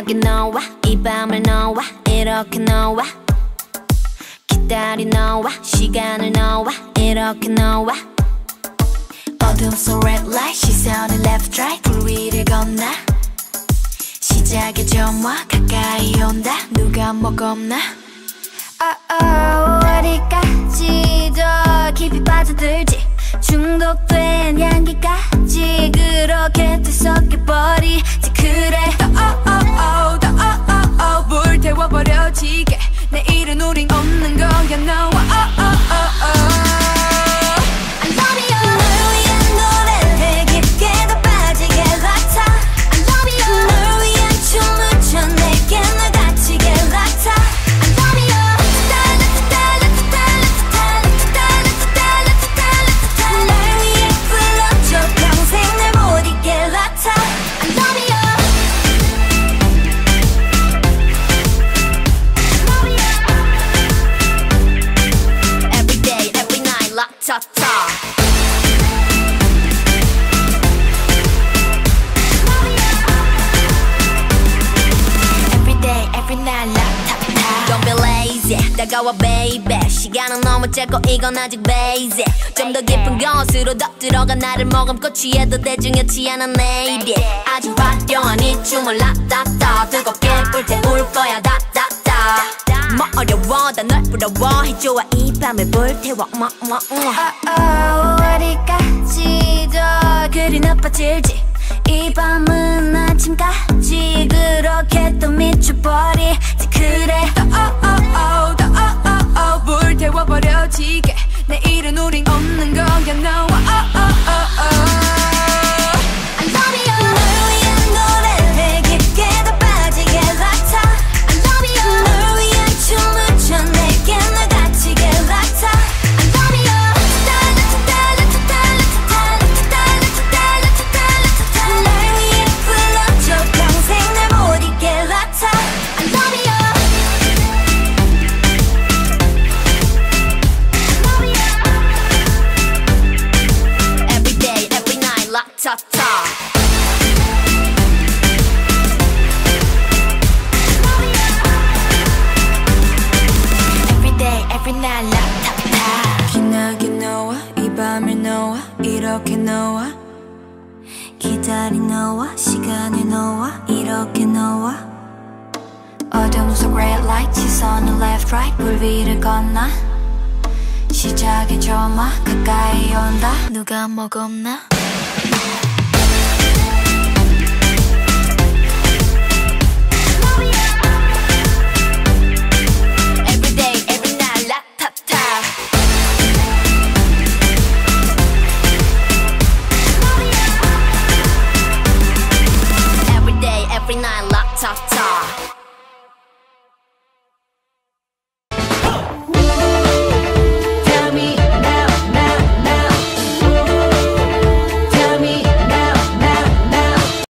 여기 너와 이 밤을 너와 이렇게 너와 기다린 너와 시간을 너와 이렇게 너와 어둠 속 red light 시선은 left right 불 위를 건너 시작의 점화 가까이 온다 누가 뭐 겁나 어디까지도 깊이 빠져들지 중독된 향기까지 그렇게 뒤섞여버리지 그래 더 불태워버려지게 내일은 우린 없는 거야 너와 I love you 널 위한 노래를 깊게 더 빠지게 LATATA I love you 널 위한 춤을 춰 내게 널 다치게 LATATA LATATA Every day, every night, LATATA Don't be lazy, 다가와 baby 시간은 너무 짧고 이건 아직 basic 좀 더 깊은 곳으로 더 들어가 나를 머금고 취해도 대중이었지 않아 lady 아주 화려한 이 춤을 LATATA 뜨겁게 불태울 거야 따따따 뭐 어려워 다 널 부러워 해줘와 이 밤을 불태워 어디까지도 그리 나빠질지 이 밤은 아침까지 그렇게 또 미쳐버리지 그래 더 불태워버려지게 내일은 우린 없는 거야 너와 I love you 널 위한 노래를 깊게 더 빠지게 LATATA I love you 널 위한 춤을 춰 내게 널 다치게 LATATA LATATA Every day, every night, LATATA 빛나게 너와 이 밤을 너와 이렇게 너와 기다린 너와 시간을 너와 이렇게 너와 어둠 속 red light 시선은 left right 불 위를 건너 시작의 점화 가까이 온다 누가 뭐 겁나